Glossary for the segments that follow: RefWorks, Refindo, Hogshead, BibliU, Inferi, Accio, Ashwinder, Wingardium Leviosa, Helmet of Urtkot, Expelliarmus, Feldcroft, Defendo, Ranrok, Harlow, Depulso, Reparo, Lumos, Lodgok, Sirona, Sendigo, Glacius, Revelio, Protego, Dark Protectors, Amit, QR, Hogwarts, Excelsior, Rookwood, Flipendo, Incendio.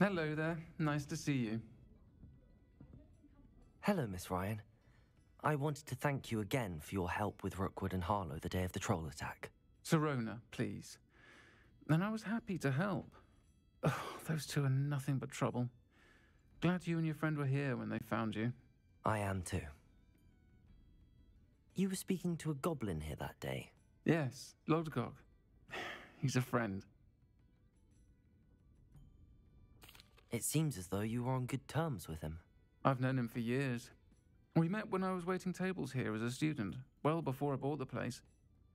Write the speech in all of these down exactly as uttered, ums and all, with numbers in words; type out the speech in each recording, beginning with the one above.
Hello there. Nice to see you. Hello, Miss Ryan. I wanted to thank you again for your help with Rookwood and Harlow the day of the troll attack. Sirona, please. And I was happy to help. Oh, those two are nothing but trouble. Glad you and your friend were here when they found you. I am too. You were speaking to a goblin here that day? Yes, Lodgok. He's a friend. It seems as though you were on good terms with him. I've known him for years. We met when I was waiting tables here as a student, well before I bought the place.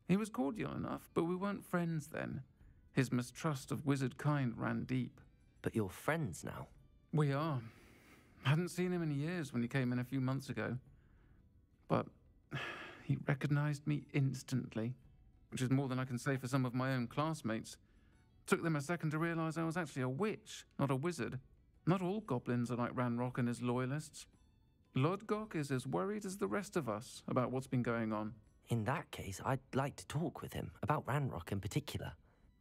He was cordial enough, but we weren't friends then. His mistrust of wizard kind ran deep. But you're friends now? We are. I hadn't seen him in years when he came in a few months ago. But he recognized me instantly, which is more than I can say for some of my own classmates. Took them a second to realize I was actually a witch, not a wizard. Not all goblins are like Ranrok and his loyalists. Lodgok is as worried as the rest of us about what's been going on. In that case, I'd like to talk with him, about Ranrok in particular.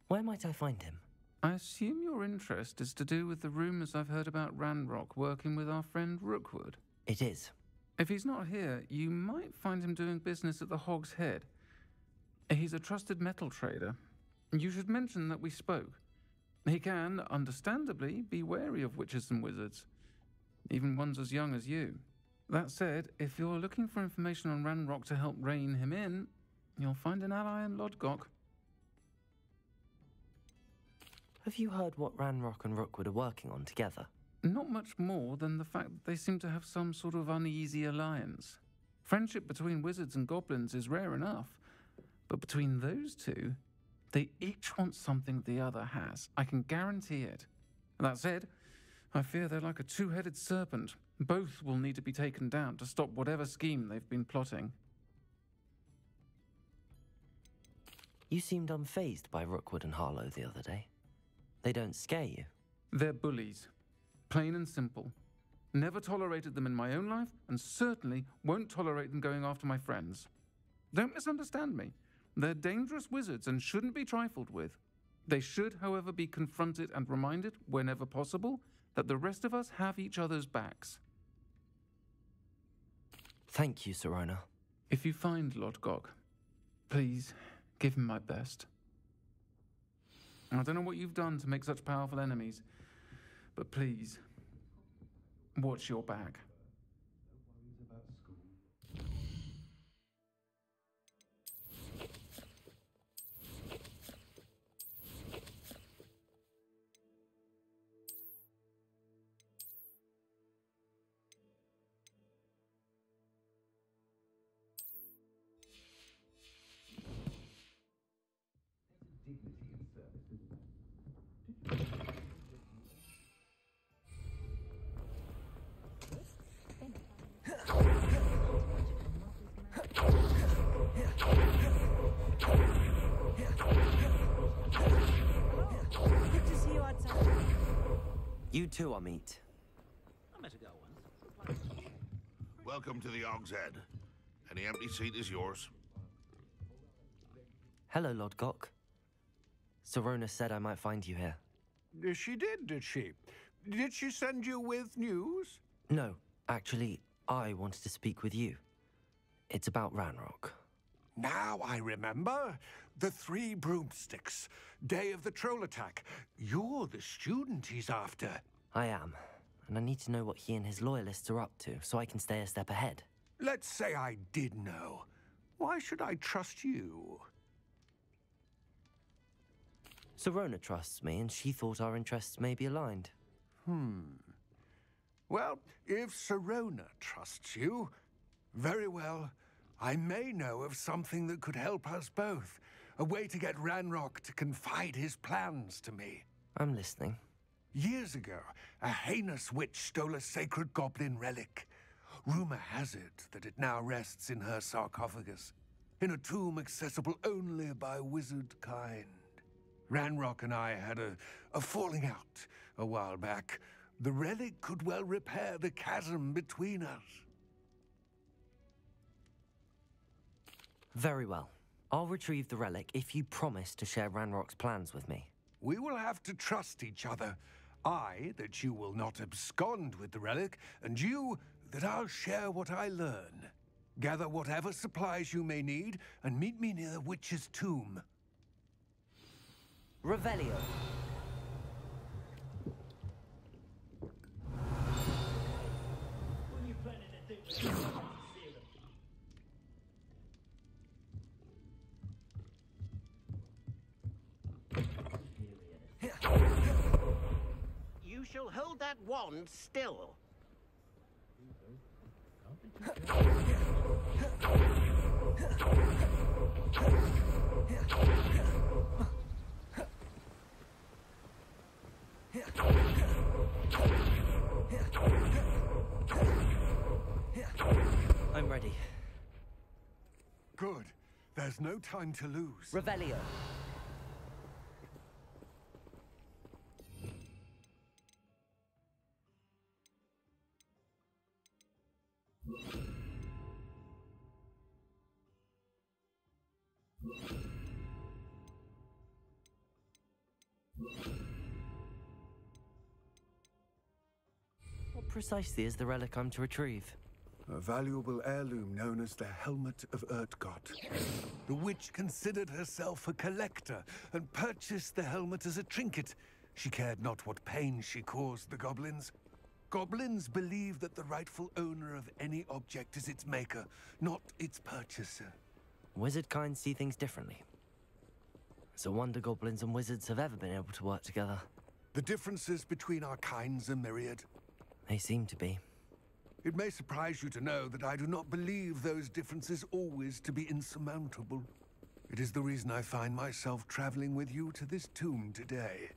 Where might I find him? I assume your interest is to do with the rumours I've heard about Ranrok working with our friend Rookwood. It is. If he's not here, you might find him doing business at the Hogshead. He's a trusted metal trader. You should mention that we spoke. He can, understandably, be wary of witches and wizards, even ones as young as you. That said, if you're looking for information on Ranrok to help rein him in, you'll find an ally in Lodgok. Have you heard what Ranrok and Rookwood are working on together? Not much more than the fact that they seem to have some sort of uneasy alliance. Friendship between wizards and goblins is rare enough, but between those two, they each want something the other has. I can guarantee it. That said, I fear they're like a two-headed serpent. Both will need to be taken down to stop whatever scheme they've been plotting. You seemed unfazed by Rookwood and Harlow the other day. They don't scare you. They're bullies. Plain and simple. Never tolerated them in my own life, and certainly won't tolerate them going after my friends. Don't misunderstand me. They're dangerous wizards and shouldn't be trifled with. They should, however, be confronted and reminded, whenever possible, that the rest of us have each other's backs. Thank you, Sirona. If you find Lodgok, please give him my best. I don't know what you've done to make such powerful enemies, but please, watch your back. You too, Amit. Welcome to the Hogshead. Any empty seat is yours. Hello, Lodgok. Sirona said I might find you here. She did, did she? Did she send you with news? No, actually, I wanted to speak with you. It's about Ranrok. Now I remember. The three broomsticks. Day of the troll attack. You're the student he's after. I am. And I need to know what he and his loyalists are up to, so I can stay a step ahead. Let's say I did know. Why should I trust you? Sirona trusts me, and she thought our interests may be aligned. Hmm. Well, if Sirona trusts you, very well. I may know of something that could help us both. A way to get Ranrok to confide his plans to me. I'm listening. Years ago, a heinous witch stole a sacred goblin relic. Rumor has it that it now rests in her sarcophagus, in a tomb accessible only by wizard kind. Ranrok and I had a, a falling out a while back. The relic could well repair the chasm between us. Very well. I'll retrieve the relic if you promise to share Ranrock's plans with me. We will have to trust each other. I, that you will not abscond with the relic, and you, that I'll share what I learn. Gather whatever supplies you may need, and meet me near the witch's tomb. Revelio. You shall hold that wand still. I'm ready. Good. There's no time to lose. Revelio. What precisely is the relic I'm to retrieve? A valuable heirloom known as the Helmet of Urtkot. The witch considered herself a collector and purchased the helmet as a trinket. She cared not what pain she caused the goblins. Goblins believe that the rightful owner of any object is its maker, not its purchaser. Wizard kind see things differently. So wonder goblins and wizards have ever been able to work together. The differences between our kinds are myriad. They seem to be. It may surprise you to know that I do not believe those differences always to be insurmountable. It is the reason I find myself traveling with you to this tomb today.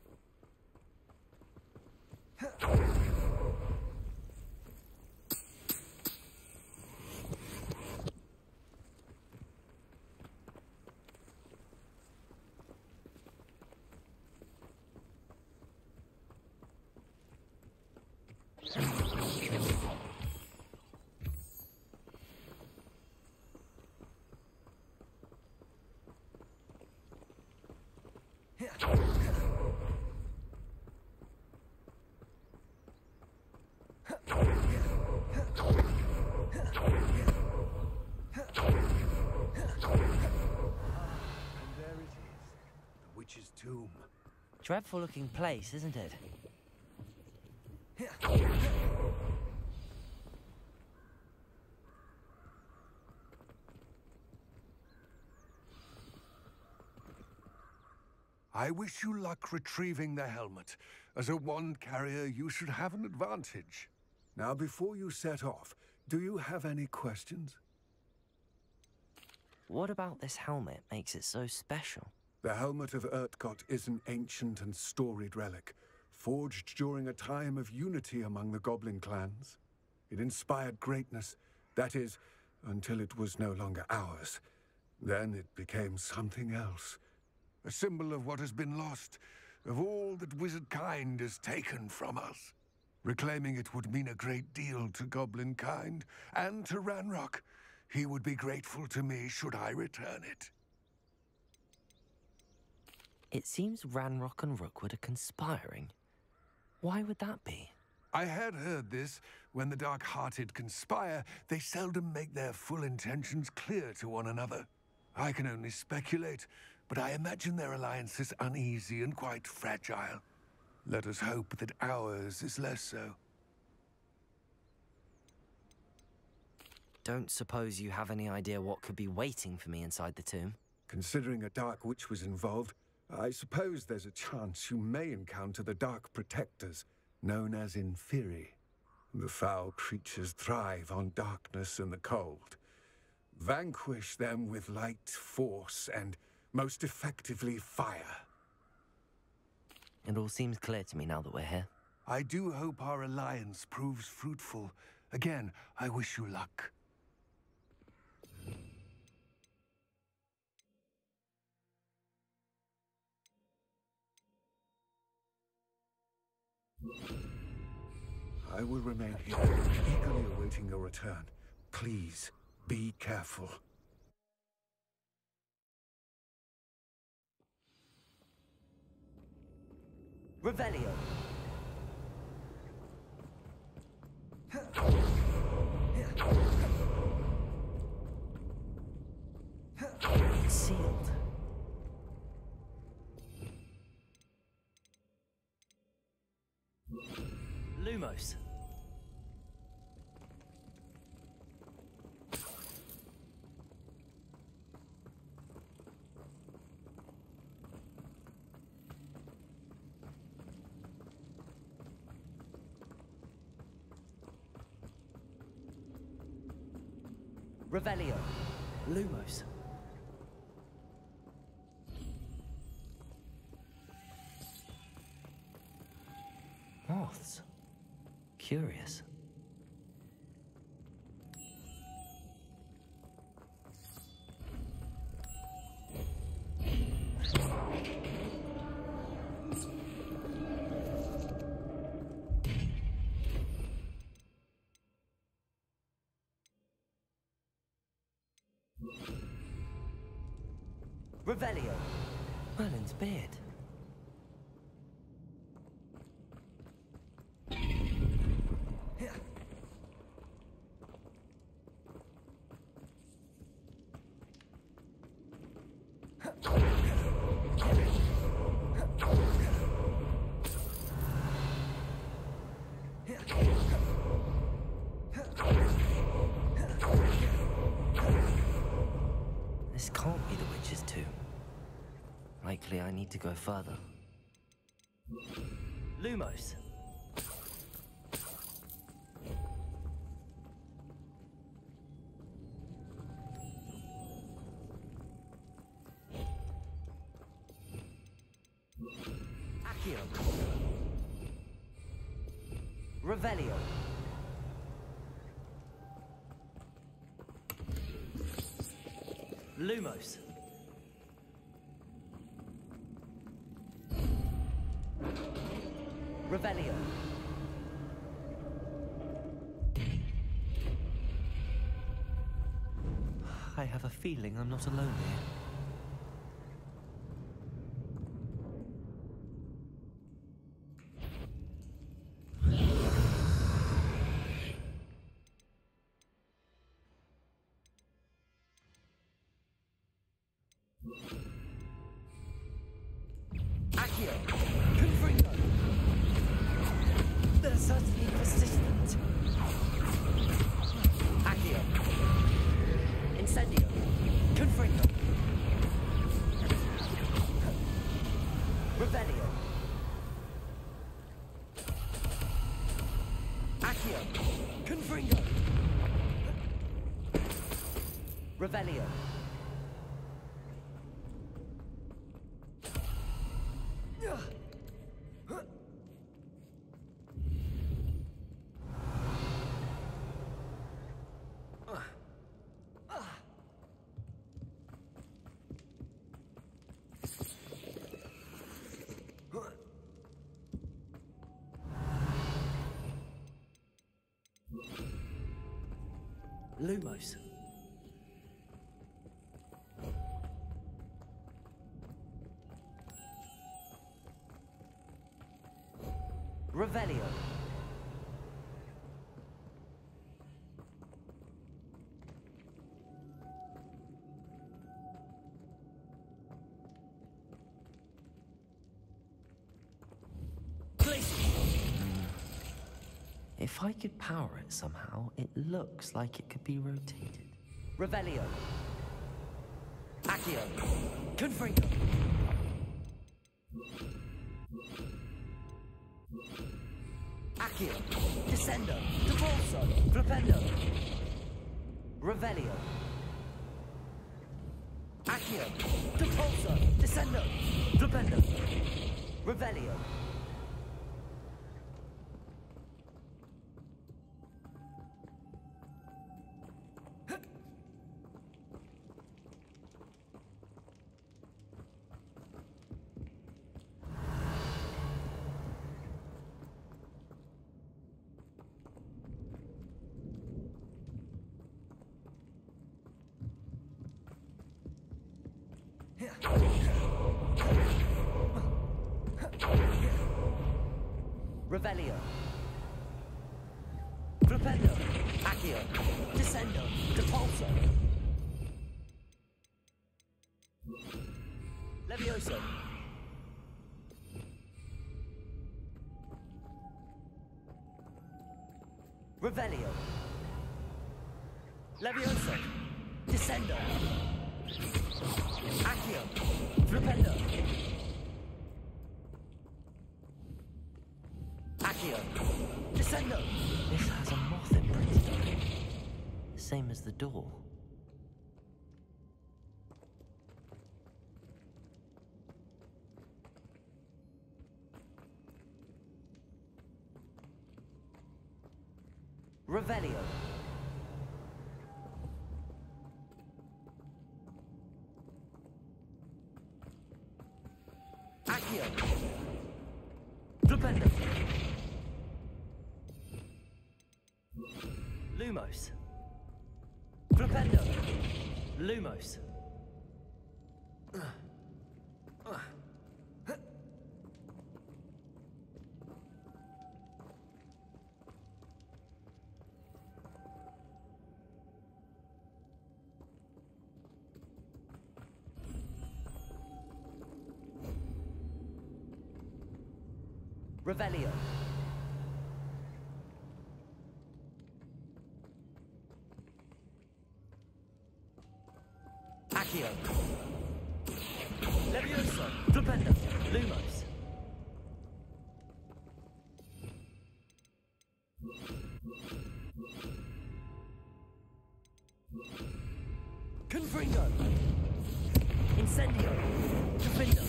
Dreadful looking place, isn't it? I wish you luck retrieving the helmet. As a wand carrier, you should have an advantage. Now, before you set off, do you have any questions? What about this helmet makes it so special? The Helmet of Urtkot is an ancient and storied relic, forged during a time of unity among the goblin clans. It inspired greatness, that is, until it was no longer ours. Then it became something else. A symbol of what has been lost, of all that wizard kind has taken from us. Reclaiming it would mean a great deal to goblin kind, and to Ranrok. He would be grateful to me should I return it. It seems Ranrok and Rookwood are conspiring. Why would that be? I had heard this. When the dark-hearted conspire, they seldom make their full intentions clear to one another. I can only speculate, but I imagine their alliance is uneasy and quite fragile. Let us hope that ours is less so. Don't suppose you have any idea what could be waiting for me inside the tomb? Considering a dark witch was involved, I suppose there's a chance you may encounter the Dark Protectors, known as Inferi. The foul creatures thrive on darkness and the cold. Vanquish them with light, force, and most effectively fire. It all seems clear to me now that we're here. I do hope our alliance proves fruitful. Again, I wish you luck. I will remain here, eagerly awaiting your return. Please, be careful. Revelio. Lumos. Revelio. Lumos. Moths. Curious. Revelio. Merlin's beard. This can't be the witch's tomb. Likely I need to go further. Lumos. Revelio. Lumos. Revelio. I have a feeling I'm not alone here. Revelio. Lumos. Revelio. If I could power it somehow, it looks like it could be rotated. Revelio. Accio. Confringo. Accio. Descendo. Devolso. Flipendo. Revelio. Accio. Devolso. Descendo. Flipendo. Revelio. Revelio. Rependo. Accio. Descendo. Depulso. Levioso. Revelio. Levioso. Descendo. Accio. Flipendo. Accio. Descendo. This has a moth imprinted on it. Same as the door. Revelio. Accio. Flipendo. Lumos. Flipendo. Lumos. Revelio. Accio. Levioso. Flipendo. Lumos. Confringo. Incendio. Defendo.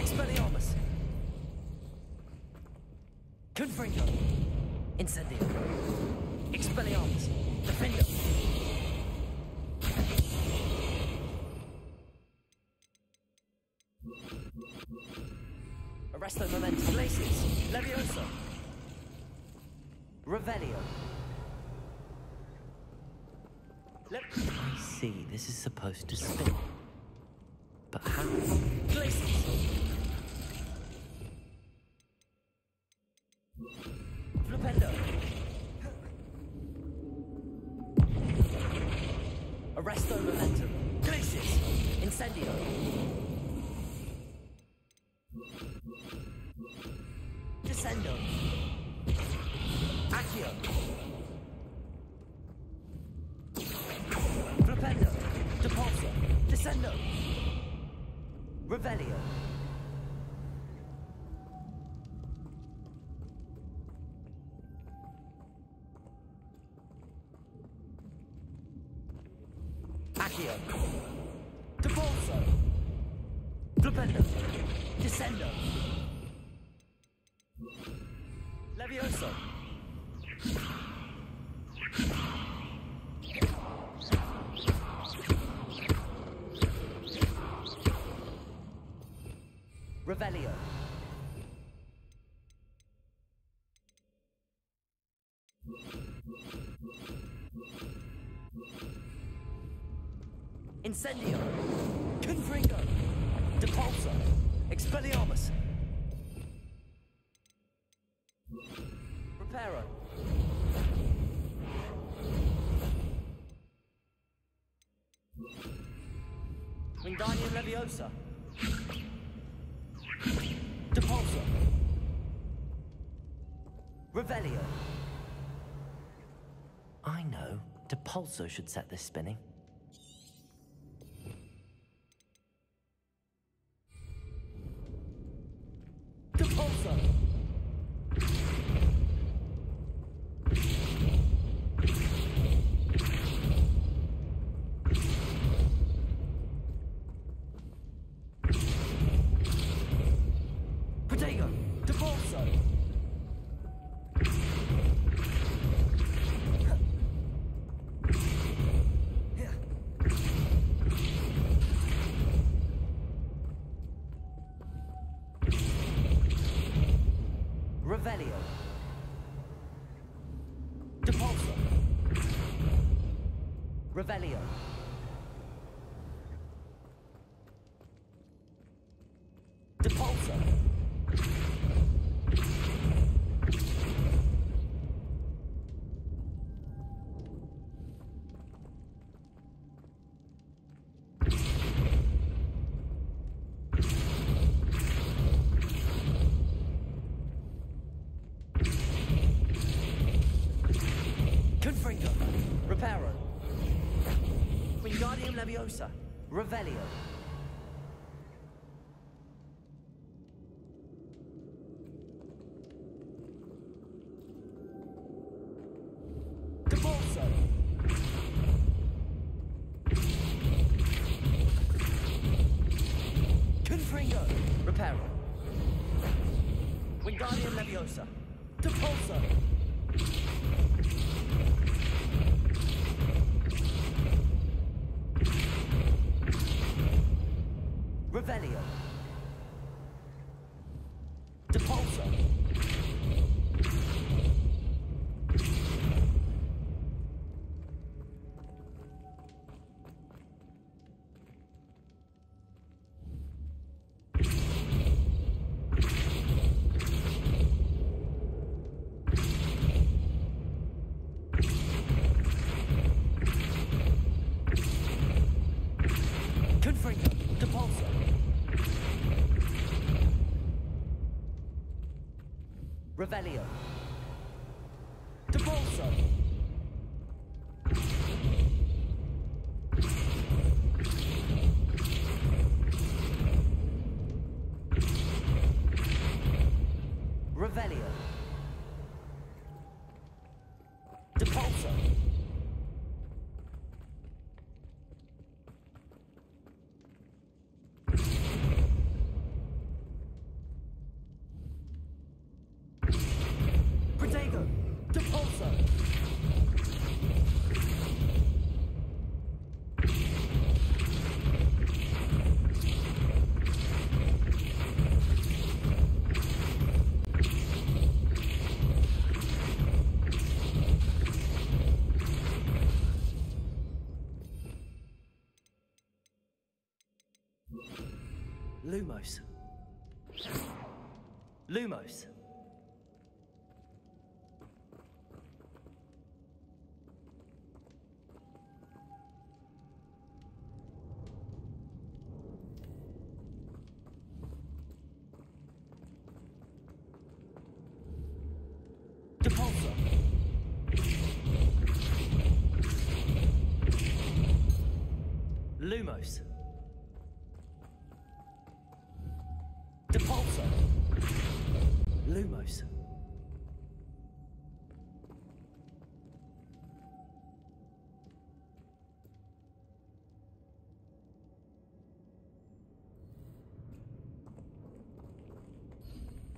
Expelliarmus. Confringo. Incendio. Expelliarmus. Defendo. Arresto momentum places. Levioso. Revelio. Le I see. This is supposed to spin. But how? Places. Flipendo. Arresto momentum. Glacis. Incendio. Descendo. Accio. Flipendo. Depulso. Descendo. Revelio. Accio. Depulso. Flipendo. Descendo. Levioso. Revelio. Incendio. Confringo. Depulso. Expelliarmus. Reparo. Wingardium Leviosa. Depulso. Revelio. I know. Depulso should set this spinning. Depulso. Protego. Depulso. Revelio. Depulso. Revelio. Depulso. Reparo. Wingardium Leviosa. Revelio. Revelio. Debolso. Revelio. Depulso. Lumos. Lumos. Lumos. Depulso. Lumos.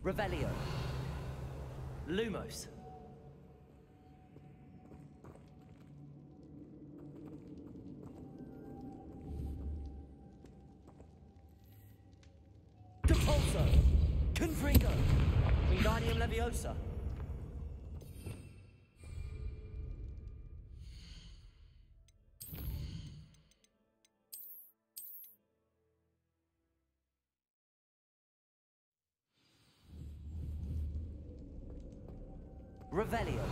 Revelio. Lumos. Confringo. Wingardium Leviosa. Revelio.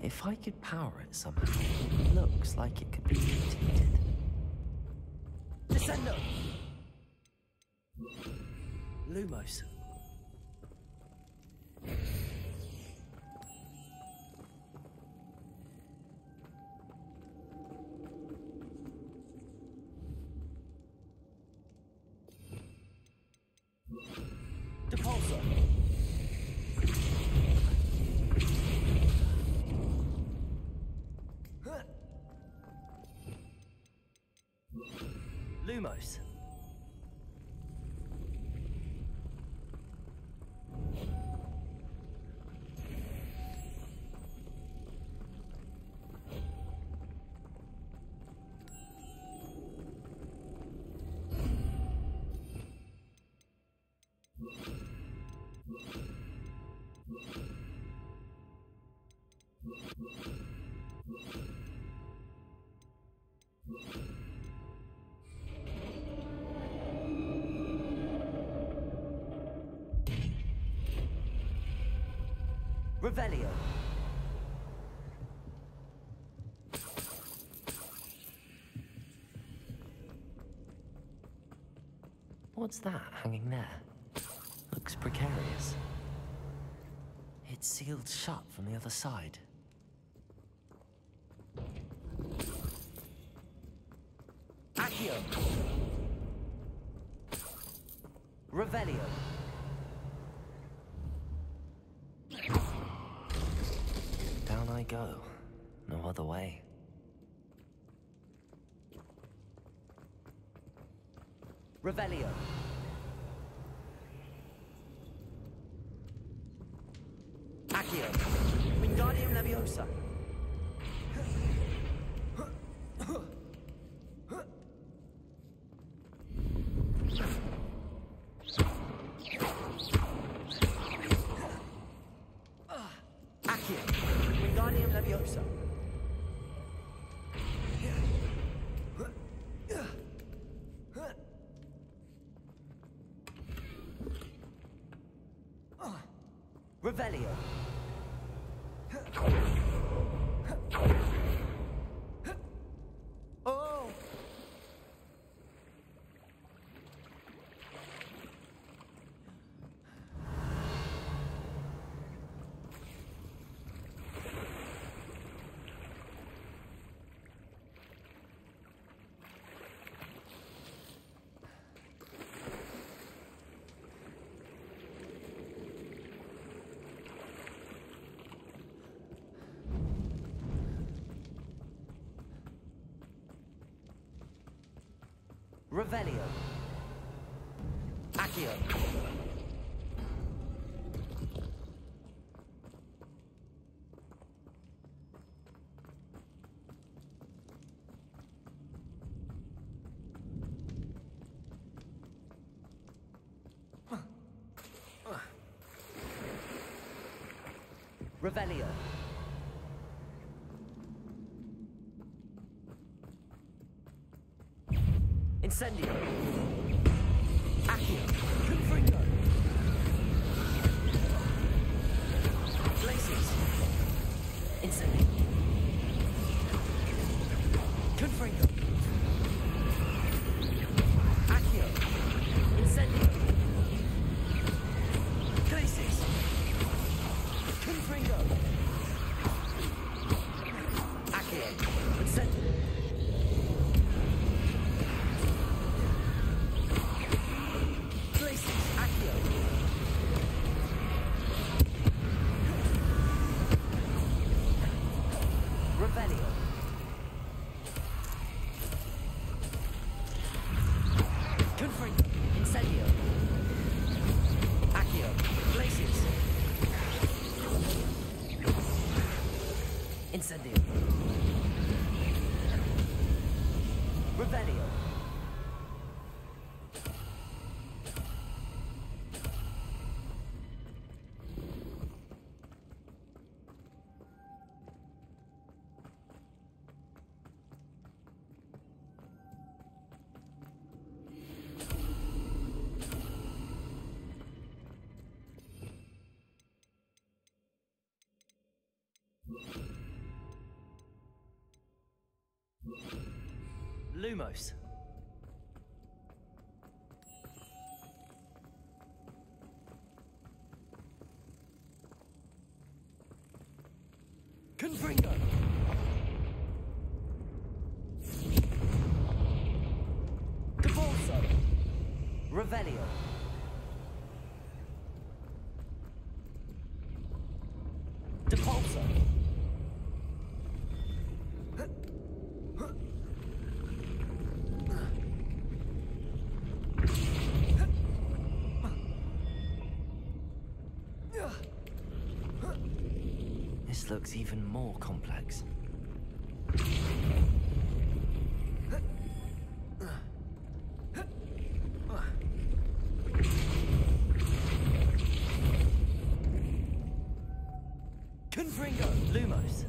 If I could power it somehow, it looks like it could be mutated. Descendo! Lumos. Depulso. Lumos. Revelio. What's that hanging there? Looks precarious. It's sealed shut from the other side. Accio! Revelio! Down I go. No other way. Revelio! Accio! Wingardium Leviosa! Revelio. Oh. Revelio. Accio. Revelio. Sendigo. Accio. Confringo. Glacius. Incendio. Confringo. Accio. Incendio. Glacius. Confringo. Accio. Incendio. Lumos. Confringo. Cabalso. Revelio. Depulso. Looks even more complex. Confringo, Lumos.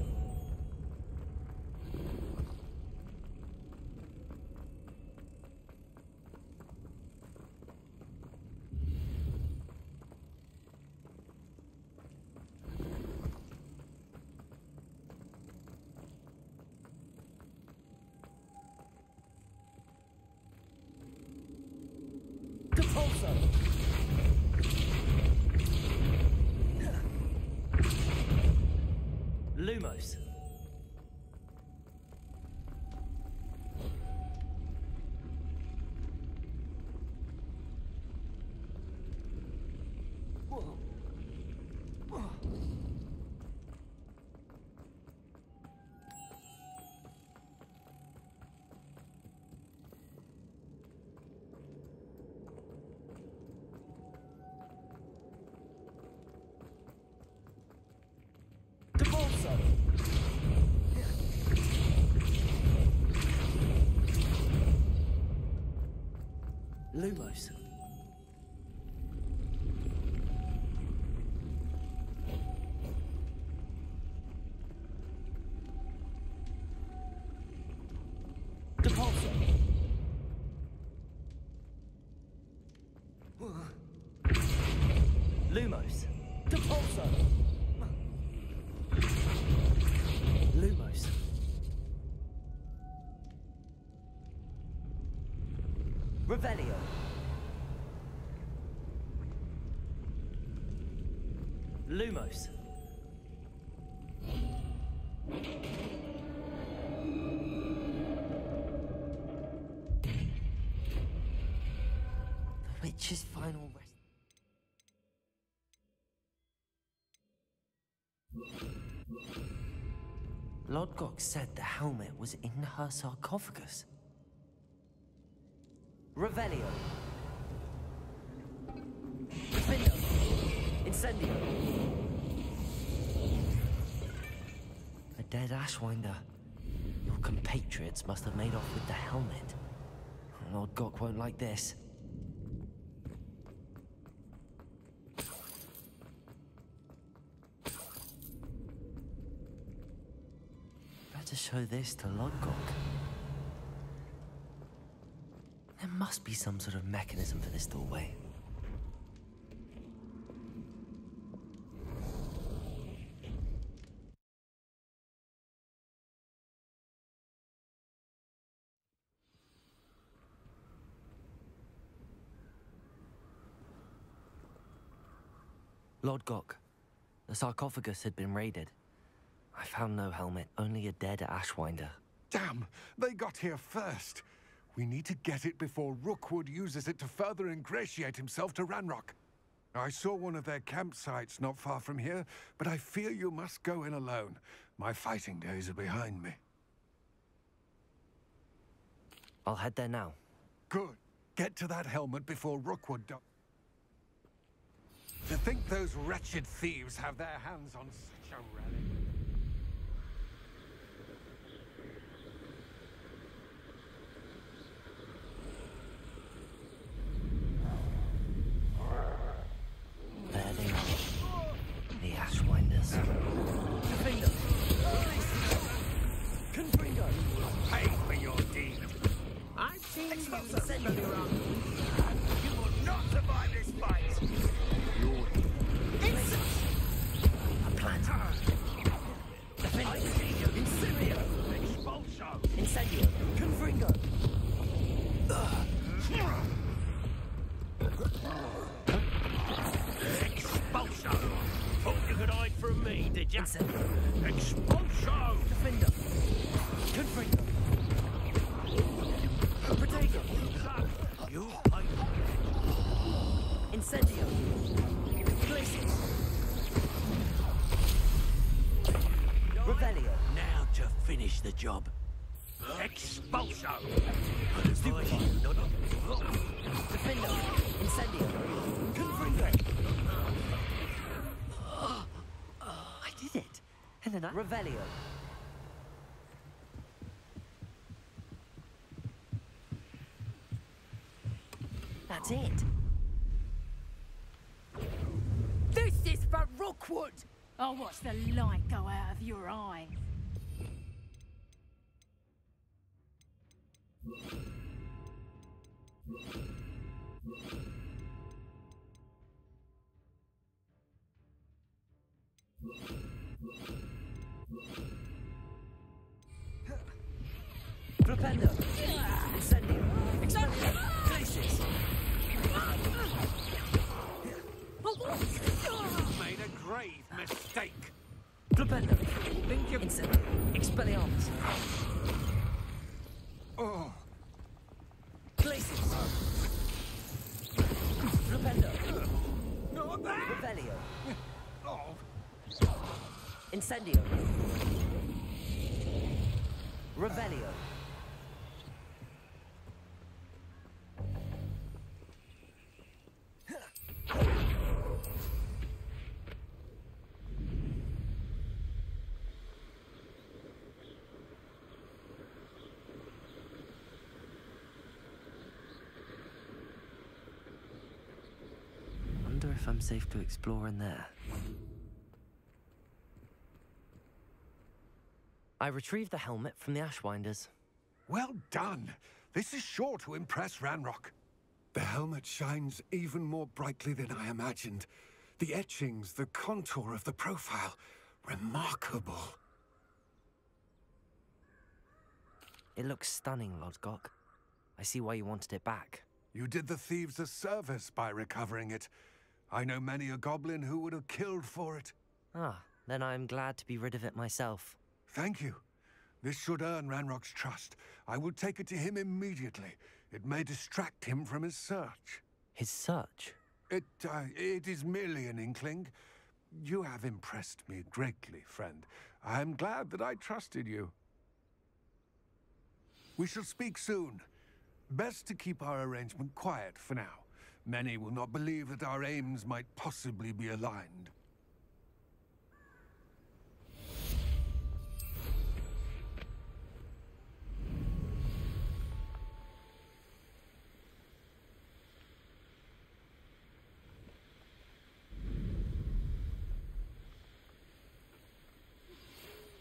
Lumos. Lumos. Lumos. The witch's final rest. Lodgok said the helmet was in her sarcophagus. Revelio. Refindo. Incendio. Dead Ashwinder. Your compatriots must have made off with the helmet. Lord Gok won't like this. Better show this to Lord Gok. There must be some sort of mechanism for this doorway. Lodgok. The sarcophagus had been raided. I found no helmet, only a dead Ashwinder. Damn! They got here first! We need to get it before Rookwood uses it to further ingratiate himself to Ranrok. I saw one of their campsites not far from here, but I fear you must go in alone. My fighting days are behind me. I'll head there now. Good. Get to that helmet before Rookwood does. To think those wretched thieves have their hands on such a relic. There they are. The Ashwinders. Confindo! Confindo! Pay for your deed! I've seen you send me wrong. You will not survive this fight! Incendio! Confringo! Expulsion! Thought you could hide from me, did you? Incendio! Expulsion! Defender! Confringo! Potato! You are... Incendio! Glacius! Revelio! Now to finish the job. Expulsion! Stupid! Defender! Incendio! Confringo! I did it! And then I... Revelio! That's it! This is for Rookwood! I'll watch the light go out of your eyes. Propendo! Incendio! Excelsior! Places! Made a grave mistake! Propendo! Instant. Expelliarmus. Oh. Places. Flipendo. No, Revelio. Oh. Incendio. Revelio. If I'm safe to explore in there. I retrieved the helmet from the Ashwinders. Well done! This is sure to impress Ranrok. The helmet shines even more brightly than I imagined. The etchings, the contour of the profile, remarkable. It looks stunning, Lodgok. I see why you wanted it back. You did the thieves a service by recovering it. I know many a goblin who would have killed for it. Ah, then I'm glad to be rid of it myself. Thank you. This should earn Ranrok's trust. I will take it to him immediately. It may distract him from his search. His search? It, uh, it is merely an inkling. You have impressed me greatly, friend. I am glad that I trusted you. We shall speak soon. Best to keep our arrangement quiet for now. Many will not believe that our aims might possibly be aligned.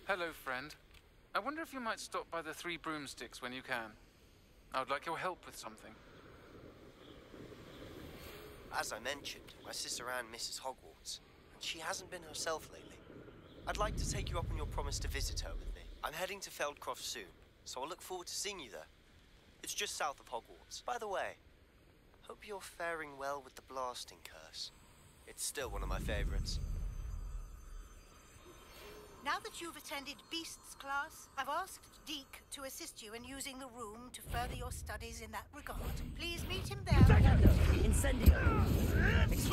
Hello, friend. I wonder if you might stop by the Three Broomsticks when you can. I would like your help with something. As I mentioned, my sister Anne misses Hogwarts, and she hasn't been herself lately. I'd like to take you up on your promise to visit her with me. I'm heading to Feldcroft soon, so I'll look forward to seeing you there. It's just south of Hogwarts. By the way, hope you're faring well with the blasting curse. It's still one of my favorites. Now that you've attended Beast's class, I've asked Deke to assist you in using the room to further your studies in that regard. Please meet him there. Incendio! Incendio! It's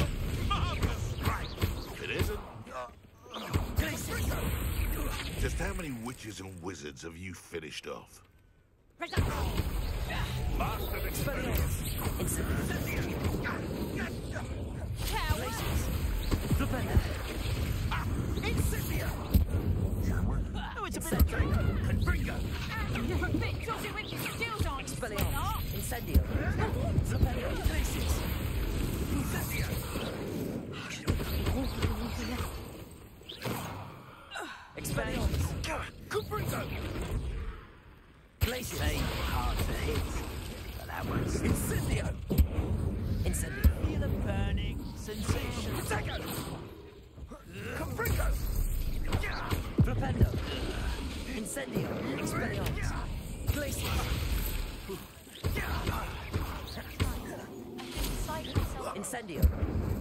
marvelous! Right! If it isn't... Uh, just how many witches and wizards have you finished off? Master of experience! Incendio! Incendio! Oh, it's a bit of drink. Confringo. And you're a bit dodgy with your skills on. Expelliarmus. Incendio. Repelio. Places. Incendio. Expelliarmus. Confringo. Places. Ain't hard to hit. But that one's... Incendio. Incendio. Feel a burning sensation. Incendio. Confringo. Rependo. Incendio. Expelliarmus. Glacier. Incendio.